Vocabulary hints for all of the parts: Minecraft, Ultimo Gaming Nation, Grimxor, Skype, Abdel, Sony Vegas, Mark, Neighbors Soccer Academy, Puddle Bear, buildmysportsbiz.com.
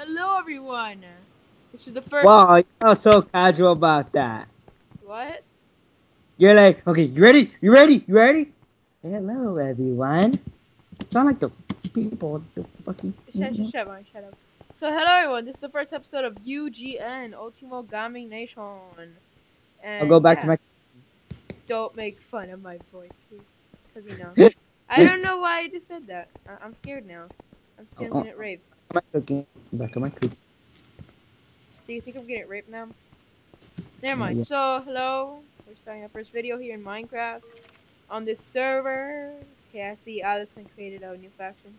Hello, everyone. This is the first. Wow, you're not so casual about that. What? You're like, okay, you ready? You ready? You ready? Hello, everyone. Sound like the people. The fucking. Shut up. So, hello, everyone. This is the first episode of UGN, Ultimo Gaming Nation. And I'll go back to my. Don't make fun of my voice, please. Cause you know. I don't know why I just said that. I'm scared now. I'm scared I'm gonna get raped. Back on my cookies. Do you think I'm getting raped now? Never mind. Yeah. So, hello. We're starting our first video here in Minecraft. On this server. Okay, I see Allison created a new faction.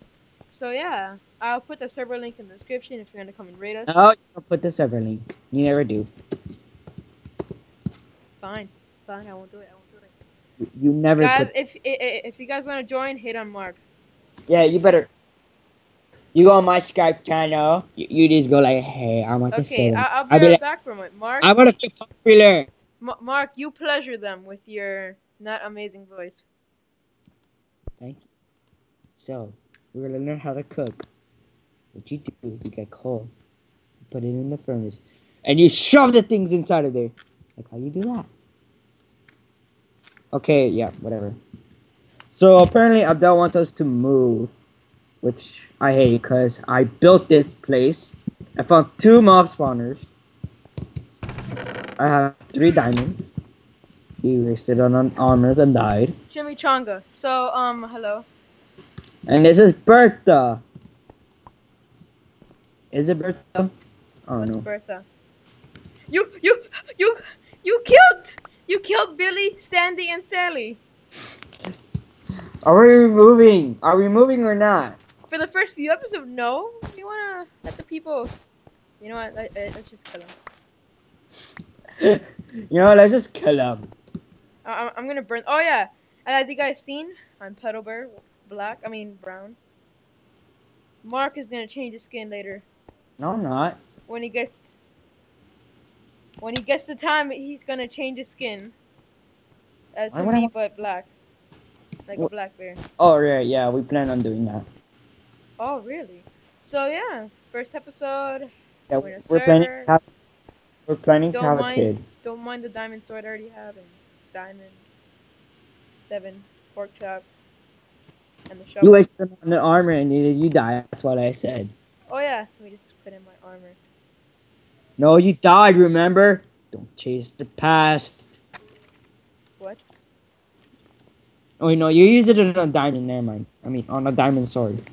So, yeah. I'll put the server link in the description if you're gonna come and raid us. Oh, I'll put the server link. You never do. Fine. Fine, I won't do it. You never. Guys, if you guys want to join, hit on Mark. Yeah, you better. You go on my Skype channel. You just go like, hey, I'm at the same. Okay, I'll be right back from it, Mark. I want to be popular. Mark, you pleasure them with your not amazing voice. Thank you. So we're gonna learn how to cook. What you do is you get coal, you put it in the furnace, and you shove the things inside of there. Like how you do that. Okay, yeah, whatever. So apparently Abdel wants us to move, which I hate because I built this place. I found 2 mob spawners. I have 3 diamonds. He wasted on honors and died. Chimichanga. So hello. And this is Bertha. Is it Bertha? Oh no. Bertha. You killed. You killed Billy, Sandy, and Sally. Are we moving? Are we moving or not? For the first few episodes, no. You wanna let the people. You know what? Let's just kill them. You know, let's just kill them. I'm gonna burn. Oh yeah, as you guys seen, I'm Puddle Bear, black. I mean brown. Mark is gonna change his skin later. No, I'm not. When he gets the time, he's gonna change his skin. But black. Like a black bear. Oh, yeah, we plan on doing that. Oh, really? So, yeah, first episode. Yeah, we're planning to have a kid. Don't mind the diamond sword I already have, and diamond, 7, pork chop, and the shovel. You wasted on the armor and you die, that's what I said. Oh, yeah, let me just put in my armor. No, you died, remember? Don't chase the past. What? Oh, no, you used it on a diamond, never mind. I mean, on a diamond sword.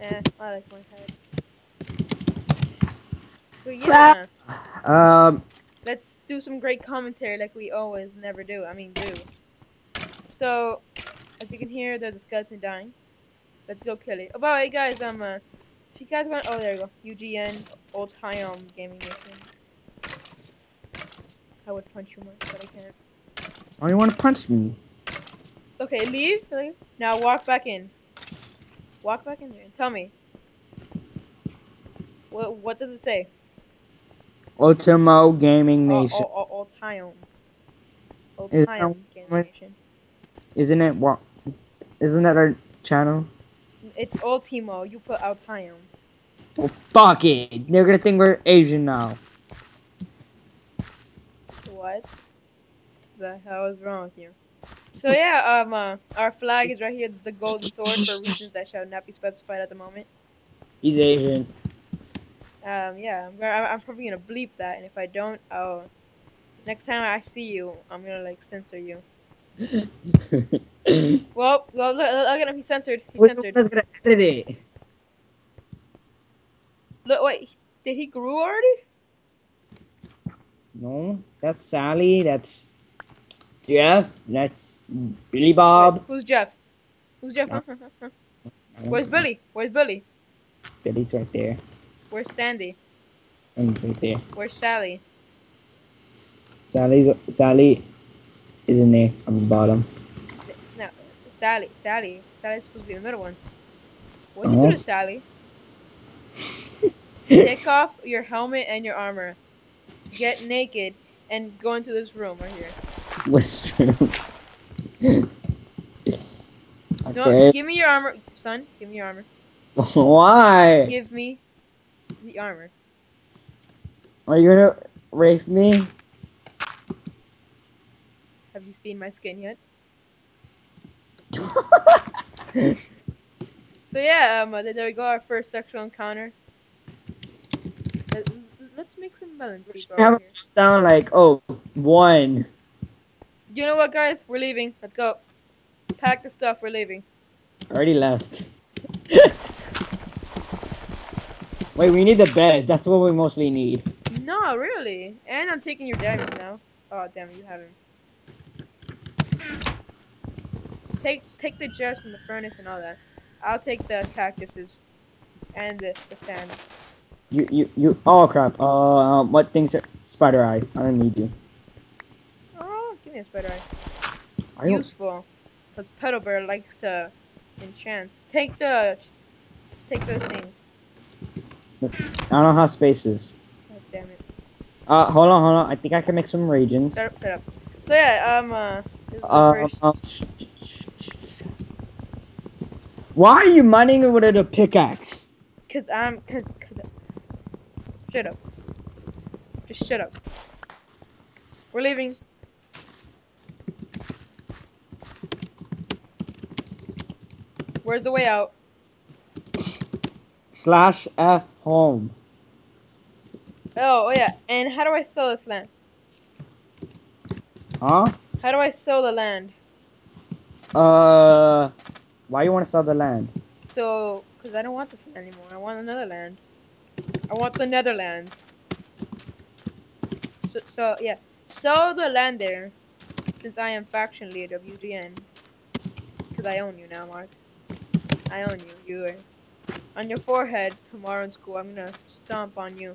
Eh, I like my head. So, yeah. Let's do some great commentary like we always never do. I mean, do. So, as you can hear, there's a skeleton dying. Let's go kill it. Oh, by the way, guys, if you guys want, oh, there you go. UGN, Ultimo Gaming Nation. I would punch you more, but I can't. Oh, you want to punch me? Okay, leave. Now walk back in. Walk back in there and tell me. What does it say? Ultimo Gaming Nation. Ultimo Gaming Nation. Isn't that our channel? It's Ultimo, you put Ultimo. Well, fuck it. They're gonna think we're Asian now. What? The hell is wrong with you? So yeah, our flag is right here, the golden sword, for reasons that shall not be specified at the moment. He's Asian. Yeah, I'm probably gonna bleep that, and if I don't, I'll. Next time I see you, I'm gonna like censor you. well, look at him. He's censored. He's gonna edit it. Look, wait. Did he grow already? No, that's Sally. That's Jeff. That's Billy Bob. Wait, who's Jeff? No. Where's Billy? Billy's right there. Where's Sandy? Sandy's right there. Where's Sally? Sally. Is in there on the bottom. No, Sally. Sally's supposed to be the middle one. What you do to Sally? Take off your helmet and your armor. Get naked and go into this room right here. What's true? No, give me your armor, son. Give me your armor. Why? Give me the armor. Are you gonna rape me? Have you seen my skin yet? So yeah, there we go. Our first sexual encounter. Let's make some melons. Sound like one. You know what, guys? We're leaving. Let's go. Pack the stuff. We're leaving. Already left. Wait, we need the bed. That's what we mostly need. No, really. And I'm taking your diamond now. Oh, damn it, you haven't. Take the chest and the furnace and all that. I'll take the cactuses and the sand. You. Oh crap. What things are? Spider eye. I don't need you. Oh, give me a spider eye. Are useful. Cause Puddle Bear likes to enchant. Take those things. I don't have spaces. Oh, damn it. Hold on. I think I can make some regions. Set up. So yeah, why are you mining it with a pickaxe? Shut up. Just shut up. We're leaving. Where's the way out? /F home. Oh yeah, and how do I sell this land? Huh? How do I sell the land? Why you want to sell the land? So, cause I don't want this land anymore. I want another land. I want the Netherlands. So yeah, sell the land there, since I am faction leader of UGN. Cause I own you now, Mark. I own you. You are on your forehead tomorrow in school. I'm gonna stomp on you.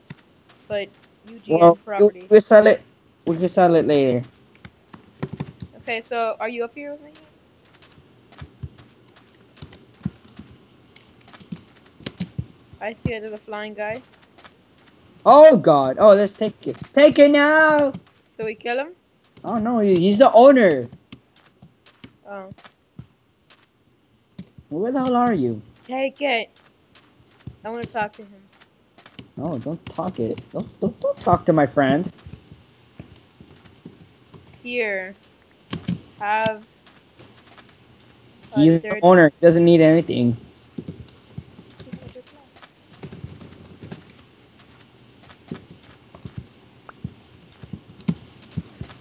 But UGN property. We'll sell it. We can sell it later. Okay, so are you up here with me? I see there's a flying guy. Oh god! Oh, let's take it. Take it now! So we kill him? Oh no, he's the owner. Oh. Where the hell are you? Take it. I want to talk to him. No, don't talk it. Don't talk to my friend. Here. Have. He's the owner. He doesn't need anything.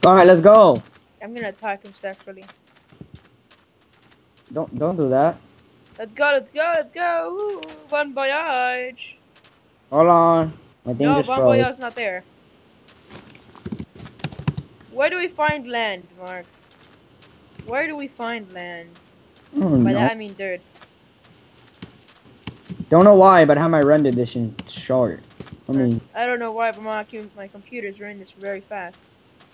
Alright, let's go. I'm gonna attack him sexually. Don't do that. Let's go. Ooh, bon voyage. Hold on. I think no, bon voyage not there. Where do we find land, Mark? Where do we find land? Oh, by that I mean dirt. Don't know why, but I have my render edition short. I don't know why, but my computer's running this very fast.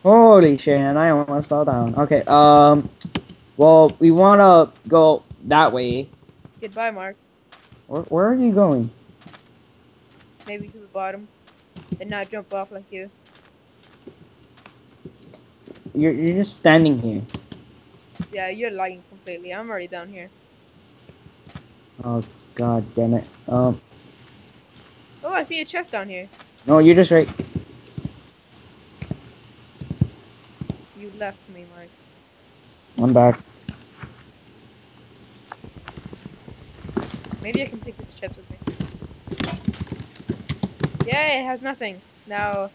Holy shit, and I almost fell down. Okay, well, we wanna go that way. Goodbye, Mark. Where are you going? Maybe to the bottom, and not jump off like you. You're just standing here. Yeah, you're lagging completely. I'm already down here. Oh, god damn it. Oh, I see a chest down here. No, you're just right. You left me, Mark. I'm back. Maybe I can take this chest with me. Yay, it has nothing. Now,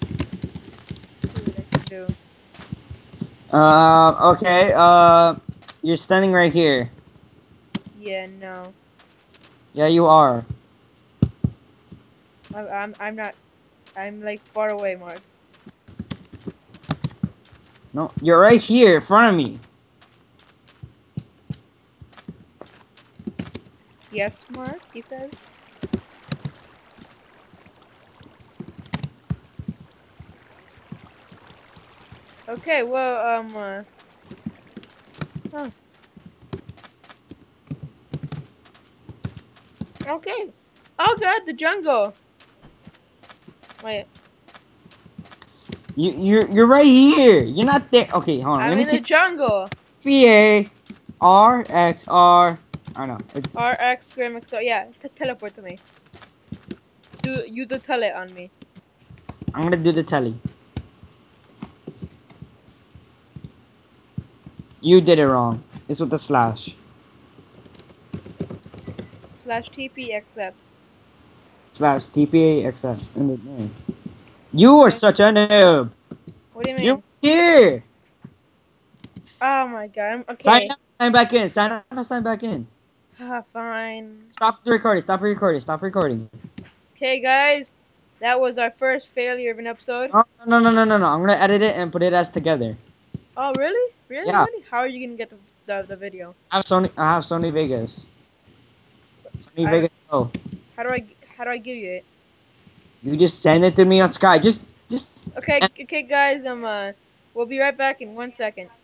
what I can do. Okay, you're standing right here. Yeah, no. Yeah, you are. I'm not, I'm like far away, Mark. No, you're right here in front of me. Yes, Mark, he says. Okay, well, huh. Okay. Oh god, the jungle. Wait. You're right here. You're not there. Okay, hold on. I'm in the jungle. VA. RXR. I know. RX Grimxor. Yeah, teleport to me. Do you the tele on me? I'm gonna do the tele. You did it wrong. It's with the slash. /TPXF. /TPAXF in the name. You are such a noob. What do you mean? You're here. Oh my god. I'm okay. Sign up, sign back in. Sign up, sign back in. Fine. Stop the recording. Stop recording. Stop recording. Okay, guys. That was our first failure of an episode. Oh, no. I'm gonna edit it and put it as together. Oh really? Really? Yeah. Really? How are you gonna get the video? I have Sony Vegas. Sony Vegas. Oh. How do I give you it? You just send it to me on Sky. Just. Okay, guys. We'll be right back in 1 second.